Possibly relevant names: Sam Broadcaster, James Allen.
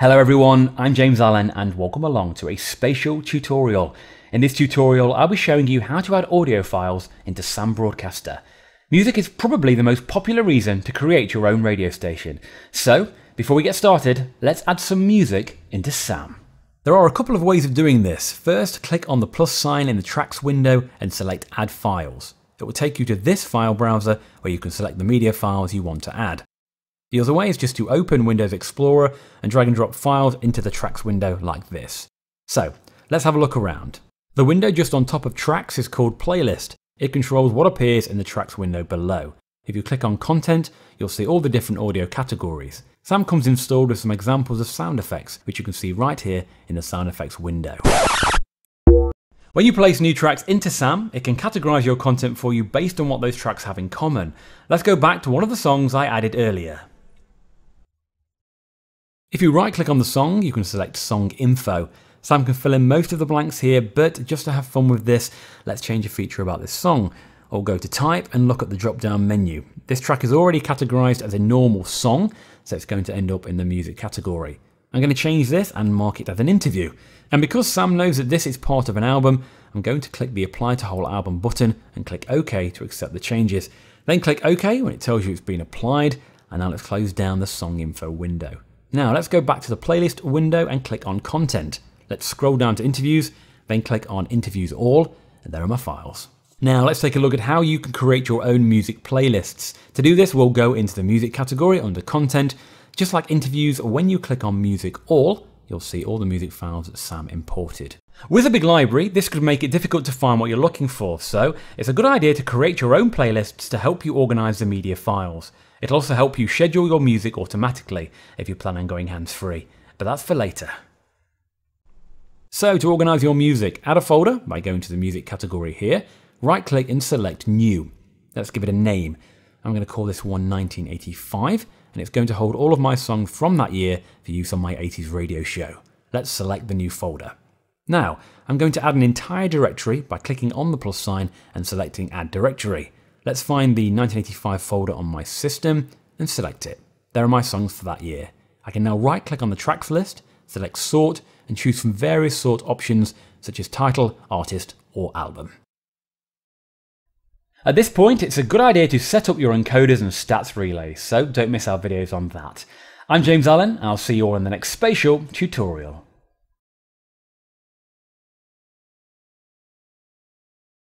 Hello everyone, I'm James Allen and welcome along to a spatial tutorial. In this tutorial I'll be showing you how to add audio files into Sam Broadcaster. Music is probably the most popular reason to create your own radio station. So before we get started, let's add some music into Sam. There are a couple of ways of doing this. First, click on the plus sign in the tracks window and select add files. It will take you to this file browser where you can select the media files you want to add. The other way is just to open Windows Explorer and drag and drop files into the tracks window like this. So let's have a look around. The window just on top of tracks is called playlist. It controls what appears in the tracks window below. If you click on content, you'll see all the different audio categories. Sam comes installed with some examples of sound effects, which you can see right here in the sound effects window. When you place new tracks into Sam, it can categorize your content for you based on what those tracks have in common. Let's go back to one of the songs I added earlier. If you right click on the song, you can select song info. Sam can fill in most of the blanks here, but just to have fun with this, let's change a feature about this song. I'll go to type and look at the drop down menu. This track is already categorized as a normal song, so it's going to end up in the music category. I'm going to change this and mark it as an interview. And because Sam knows that this is part of an album, I'm going to click the apply to whole album button and click OK to accept the changes. Then click OK when it tells you it's been applied, and now let's close down the song info window. Now let's go back to the playlist window and click on content. Let's scroll down to interviews, then click on interviews all, and there are my files. Now let's take a look at how you can create your own music playlists. To do this, we'll go into the music category under content. Just like interviews, when you click on music all, you'll see all the music files that Sam imported. With a big library, this could make it difficult to find what you're looking for, so it's a good idea to create your own playlists to help you organize the media files. It'll also help you schedule your music automatically if you plan on going hands-free, but that's for later. So to organise your music, add a folder by going to the music category here, right-click and select New. Let's give it a name. I'm going to call this one 1985, and it's going to hold all of my songs from that year for use on my 80s radio show. Let's select the new folder. Now, I'm going to add an entire directory by clicking on the plus sign and selecting Add Directory. Let's find the 1985 folder on my system and select it. There are my songs for that year. I can now right click on the tracks list, select sort and choose from various sort options such as title, artist or album. At this point, it's a good idea to set up your encoders and stats relays, so don't miss our videos on that. I'm James Allen and I'll see you all in the next spatial tutorial.